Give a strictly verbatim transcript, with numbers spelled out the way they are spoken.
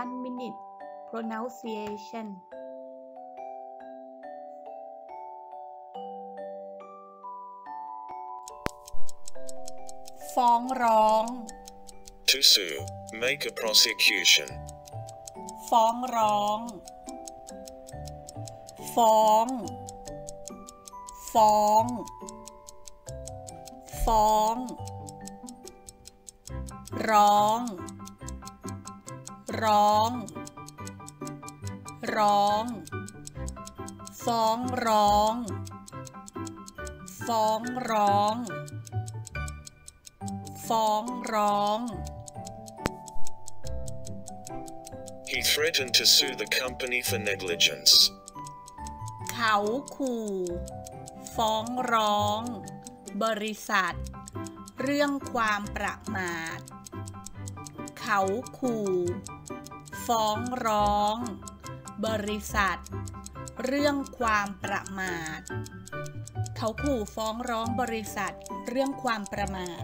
one minute pronunciationฟ้องร้อง to sue make a prosecution ฟ้องร้องฟ้องฟ้องฟ้องร้องร้องร้องฟ้องร้องฟ้องร้องฟ้องร้อง He threatened to sue the company for negligence เขาขู่ฟ้องร้องบริษัทเรื่องความประมาทเขาขู่ฟ้องร้องบริษัทเรื่องความประมาทเขาขู่ฟ้องร้องบริษัทเรื่องความประมาท